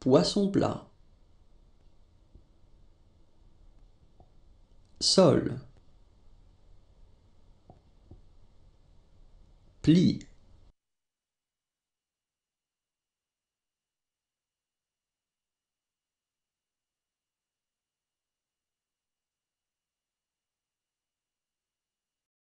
poisson plat. Sol. Pli.